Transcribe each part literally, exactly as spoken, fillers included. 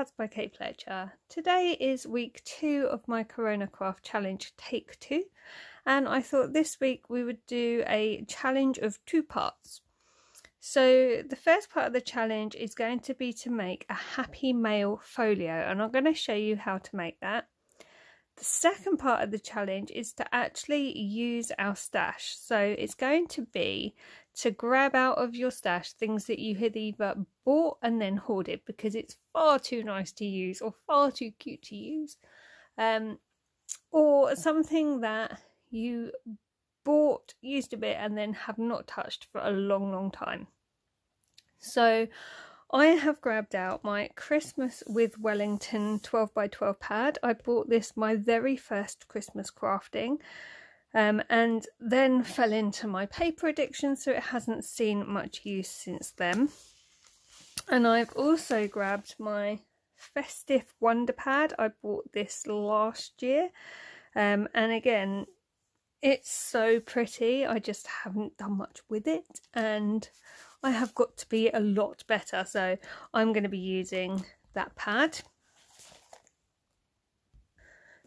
Cards by Kate Fletcher. Today is week two of my Corona Craft Challenge Take Two, and I thought this week we would do a challenge of two parts. So the first part of the challenge is going to be to make a Happy Mail Folio, and I'm going to show you how to make that. The second part of the challenge is to actually use our stash. So it's going to be to grab out of your stash things that you had either bought and then hoarded because it's far too nice to use or far too cute to use, um, or something that you bought, used a bit, and then have not touched for a long, long time. So I have grabbed out my Christmas with Wellington twelve by twelve pad. I bought this my very first Christmas crafting, um, and then fell into my paper addiction, so it hasn't seen much use since then. And I've also grabbed my Festive Wonder pad. I bought this last year, um, and again, it's so pretty. I just haven't done much with it, and I have got to be a lot better, so I'm going to be using that pad.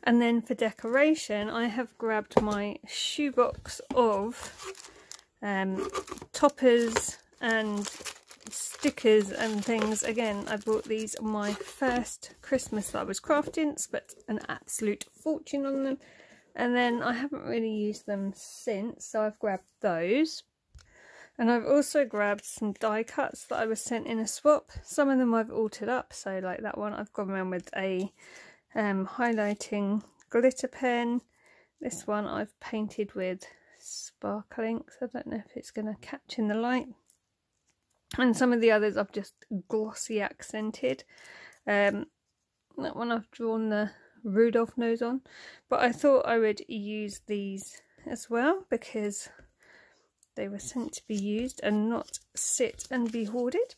And then for decoration, I have grabbed my shoebox of um, toppers and stickers and things. Again, I bought these my first Christmas that I was crafting, spent an absolute fortune on them, and then I haven't really used them since, so I've grabbed those. And I've also grabbed some die cuts that I was sent in a swap. Some of them I've altered up, so like that one I've gone around with a um, highlighting glitter pen. This one I've painted with sparkle inks. I don't know if it's going to catch in the light. And some of the others I've just glossy accented. Um, that one I've drawn the Rudolph nose on. But I thought I would use these as well because they were sent to be used and not sit and be hoarded.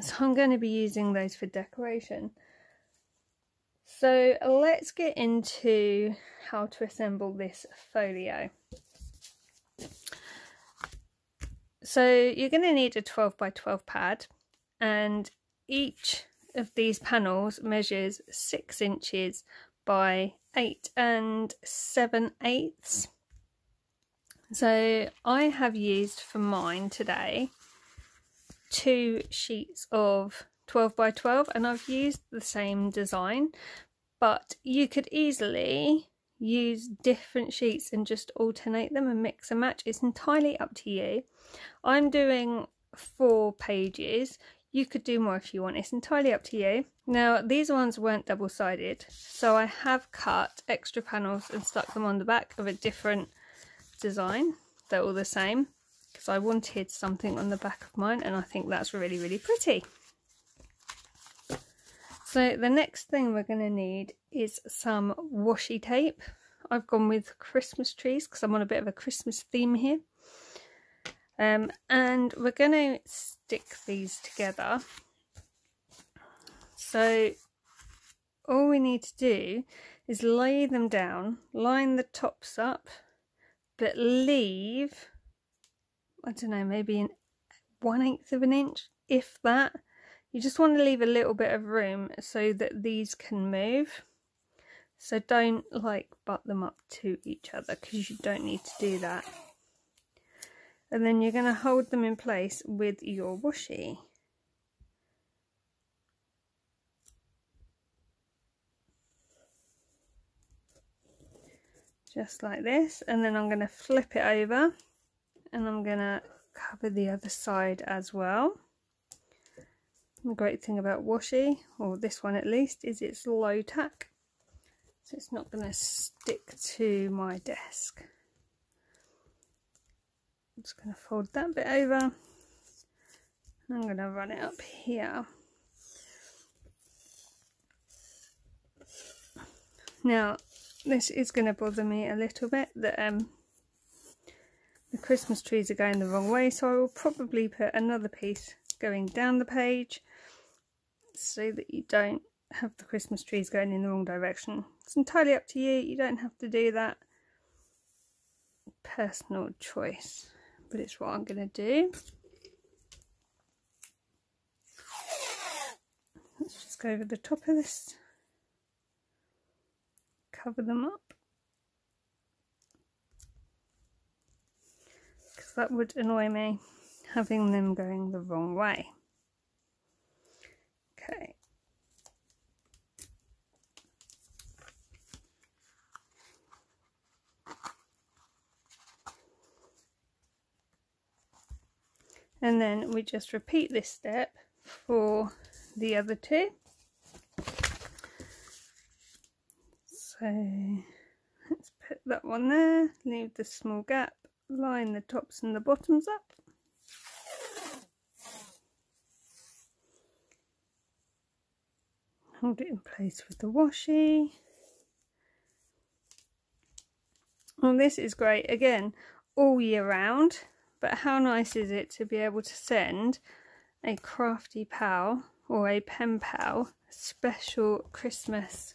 So I'm going to be using those for decoration. So let's get into how to assemble this folio. So you're going to need a twelve by twelve pad, and each of these panels measures six inches by eight and seven eighths. So I have used for mine today two sheets of twelve by twelve, and I've used the same design, but you could easily use different sheets and just alternate them and mix and match. It's entirely up to you. I'm doing four pages. You could do more if you want. It's entirely up to you. Now, these ones weren't double-sided, so I have cut extra panels and stuck them on the back of a different design. They're all the same because I wanted something on the back of mine, and I think that's really, really pretty. So the next thing we're going to need is some washi tape. I've gone with Christmas trees because I'm on a bit of a Christmas theme here, um, and we're going to stick these together. So all we need to do is lay them down, line the tops up, but leave, I don't know, maybe an one-eighth of an inch, if that. You just want to leave a little bit of room so that these can move. So don't, like, butt them up to each other because you don't need to do that. And then you're going to hold them in place with your washi. Just like this, and then I'm going to flip it over, and I'm going to cover the other side as well. The great thing about washi, or this one at least, is it's low tack, so it's not going to stick to my desk. I'm just going to fold that bit over, and I'm going to run it up here. Now, this is going to bother me a little bit that um, the Christmas trees are going the wrong way, so I will probably put another piece going down the page so that you don't have the Christmas trees going in the wrong direction. It's entirely up to you. You don't have to do that. Personal choice, but it's what I'm going to do. Let's just go over the top of this, cover them up, because that would annoy me having them going the wrong way. Okay. And then we just repeat this step for the other two. So let's put that one there, leave the small gap, line the tops and the bottoms up. Hold it in place with the washi. Well, this is great, again, all year round. But how nice is it to be able to send a crafty pal or a pen pal a special Christmas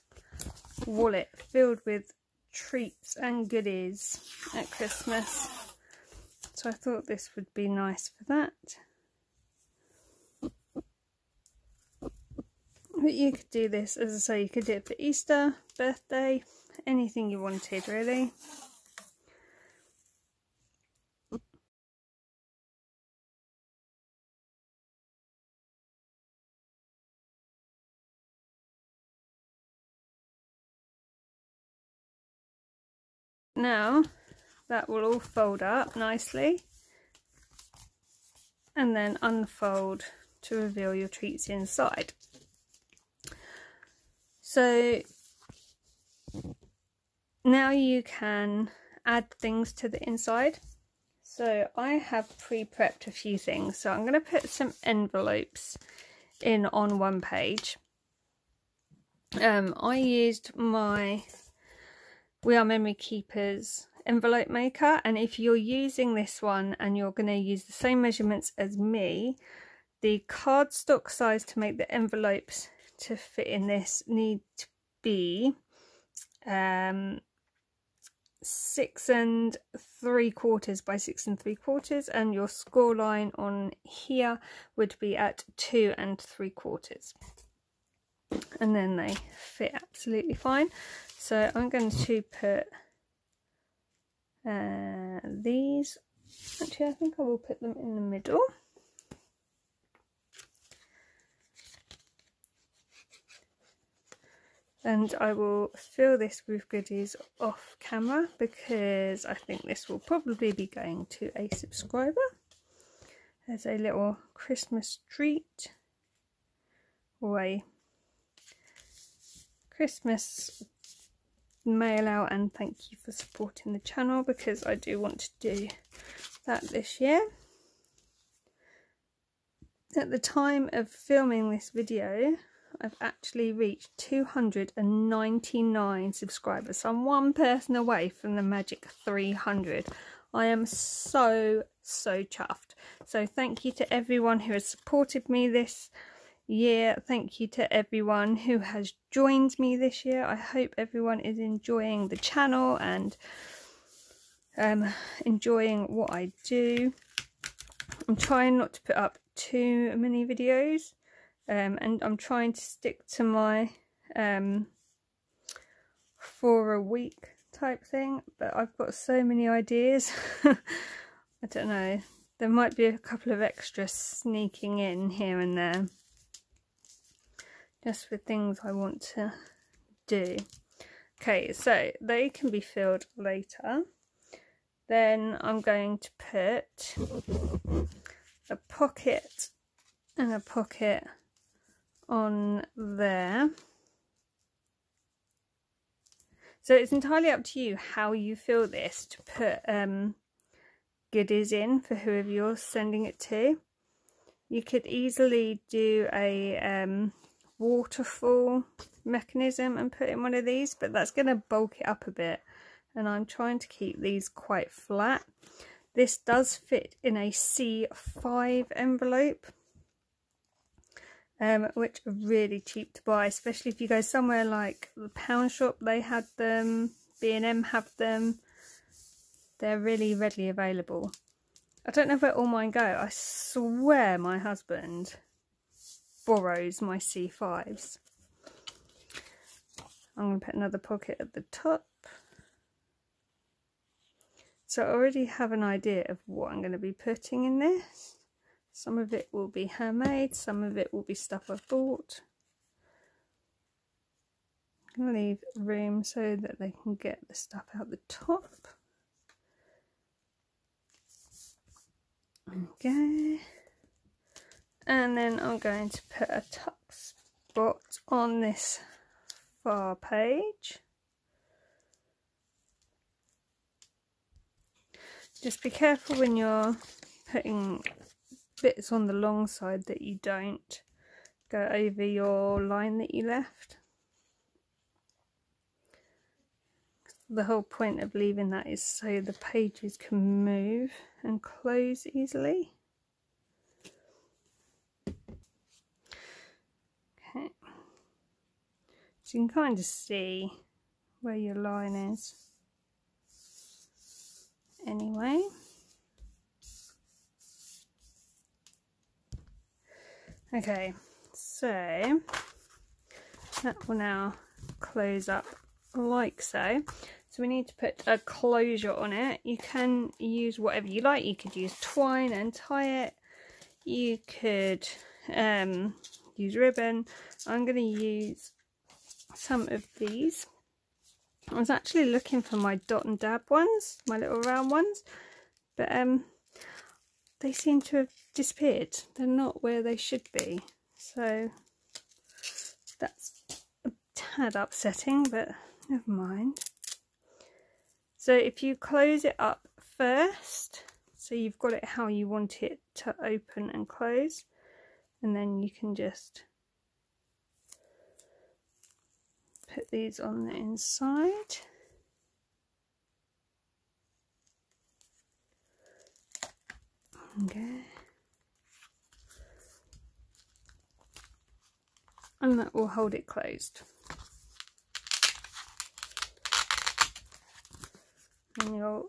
wallet filled with treats and goodies at Christmas. So I thought this would be nice for that. But you could do this, as I say, you could do it for Easter, birthday, anything you wanted really. Now that will all fold up nicely and then unfold to reveal your treats inside. So now you can add things to the inside. So I have pre-prepped a few things, so I'm going to put some envelopes in on one page. um, I used my We Are Memory Keepers envelope maker, and if you're using this one and you're going to use the same measurements as me, the cardstock size to make the envelopes to fit in this need to be um, six and three quarters by six and three quarters, and your score line on here would be at two and three quarters. And then they fit absolutely fine. So I'm going to put uh, these, actually I think I will put them in the middle. And I will fill this with goodies off camera because I think this will probably be going to a subscriber. There's a little Christmas treat, or a Christmas mail out, and thank you for supporting the channel, because I do want to do that this year. At the time of filming this video, I've actually reached two hundred ninety-nine subscribers, so I'm one person away from the magic three hundred. I am so so chuffed. So thank you to everyone who has supported me this year. Thank you to everyone who has joined me this year. I hope everyone is enjoying the channel and um, enjoying what I do. I'm trying not to put up too many videos, um, and I'm trying to stick to my um, for a week type thing, but I've got so many ideas. I don't know, there might be a couple of extras sneaking in here and there, just with things I want to do. Okay, so they can be filled later. Then I'm going to put a pocket and a pocket on there. So it's entirely up to you how you fill this to put um, goodies in for whoever you're sending it to. You could easily do a um, waterfall mechanism and put in one of these, but that's going to bulk it up a bit, and I'm trying to keep these quite flat. This does fit in a C five envelope, um, which are really cheap to buy, especially if you go somewhere like the Pound Shop. They had them, B and M have them, they're really readily available. I don't know where all mine go. I swear my husband borrows my C fives. I'm going to put another pocket at the top. So I already have an idea of what I'm going to be putting in this. Some of it will be handmade, some of it will be stuff I've bought. I'm going to leave room so that they can get the stuff out the top. Okay. And then I'm going to put a tuck spot on this far page. Just be careful when you're putting bits on the long side that you don't go over your line that you left. The whole point of leaving that is so the pages can move and close easily. Okay, so you can kind of see where your line is anyway. Okay, so that will now close up like so. So we need to put a closure on it. You can use whatever you like. You could use twine and tie it. You could um, use ribbon. I'm going to use some of these. I was actually looking for my dot and dab ones, my little round ones, but um, they seem to have disappeared. They're not where they should be. So that's a tad upsetting, but never mind. So if you close it up first, so you've got it how you want it to open and close, and then you can just put these on the inside. Okay. And that will hold it closed. And your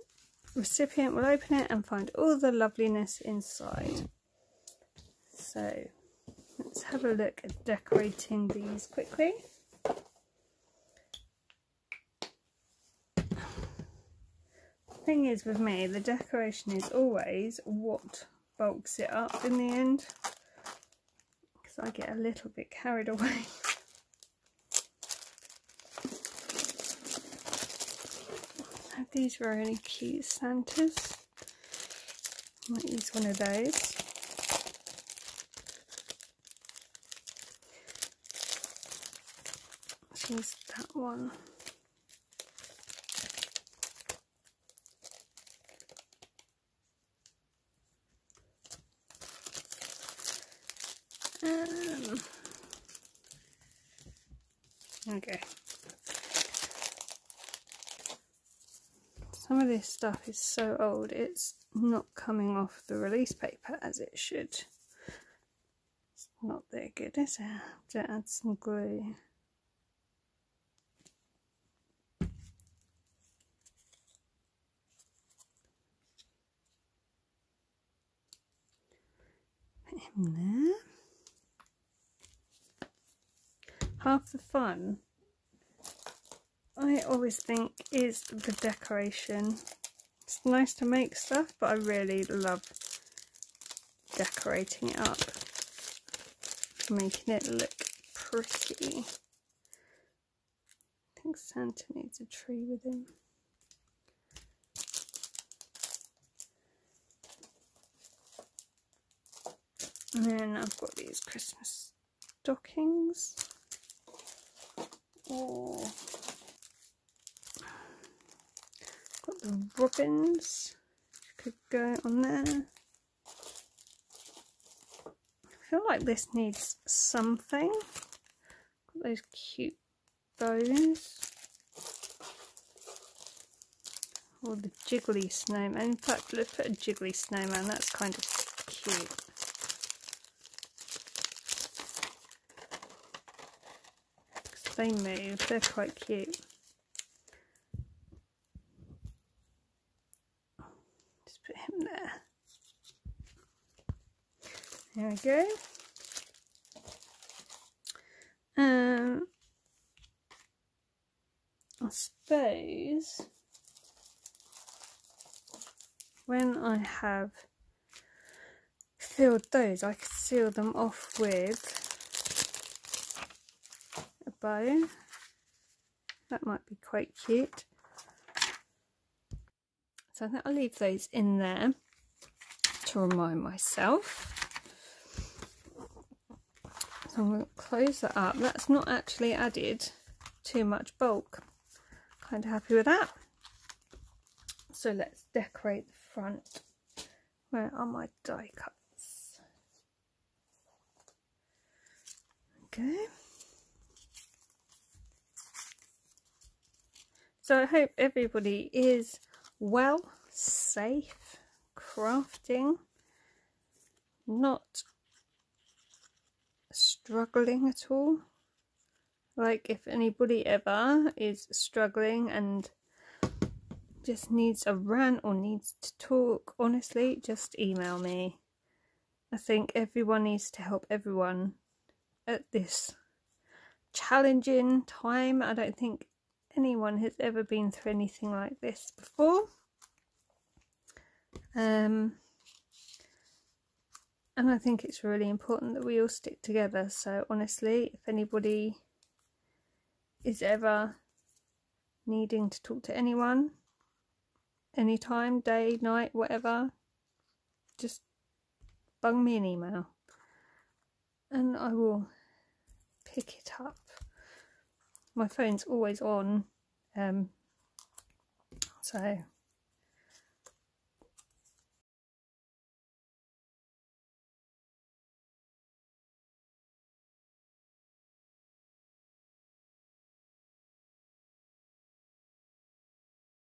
recipient will open it and find all the loveliness inside. So let's have a look at decorating these quickly. The thing is with me, the decoration is always what bulks it up in the end, because I get a little bit carried away. These were really cute Santas. I might use one of those. Let's use that one. Um, okay. Some of this stuff is so old, it's not coming off the release paper as it should. It's not that good, is it? I have to add some glue. Put him there. Half the fun, I always think, is the decoration. It's nice to make stuff, but I really love decorating it up, making it look pretty. I think Santa needs a tree with him. And then I've got these Christmas stockings. Oh. The ribbons could go on there. I feel like this needs something. Got those cute bows. Or the jiggly snowman. In fact, let's put a jiggly snowman. That's kind of cute. Because they move. They're quite cute. There we go. Um, I suppose when I have filled those, I could seal them off with a bow. That might be quite cute. So I think I'll leave those in there to remind myself. So I'm going to close that up. That's not actually added too much bulk. Kind of happy with that. So let's decorate the front. Where are my die cuts? Okay. So I hope everybody is well, safe, crafting, not struggling at all. Like if anybody ever is struggling and just needs a rant or needs to talk, honestly, just email me. I think everyone needs to help everyone at this challenging time. I don't think anyone has ever been through anything like this before, um, and I think it's really important that we all stick together. So honestly, if anybody is ever needing to talk to anyone, anytime, day, night, whatever, just bung me an email and I will pick it up. My phone's always on, um, so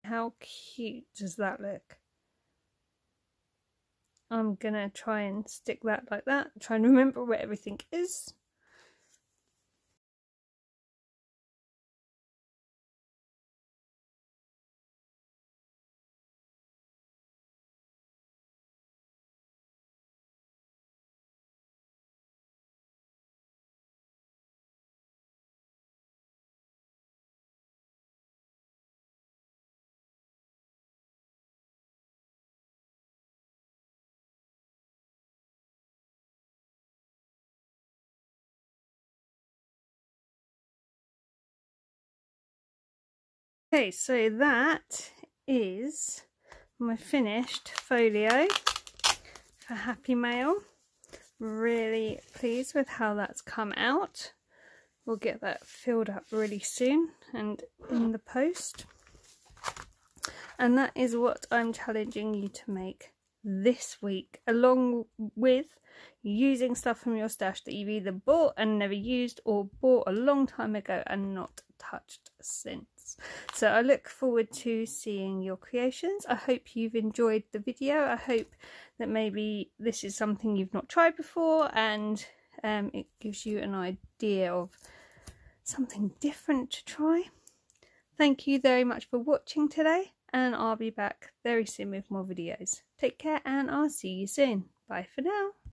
how cute does that look? I'm gonna try and stick that like that, try and remember where everything is. Okay, so that is my finished folio for Happy Mail. Really pleased with how that's come out. We'll get that filled up really soon and in the post. And that is what I'm challenging you to make this week, along with using stuff from your stash that you've either bought and never used or bought a long time ago and not touched since. So I look forward to seeing your creations. I hope you've enjoyed the video. I hope that maybe this is something you've not tried before and um, it gives you an idea of something different to try. Thank you very much for watching today, and I'll be back very soon with more videos. Take care and I'll see you soon. Bye for now.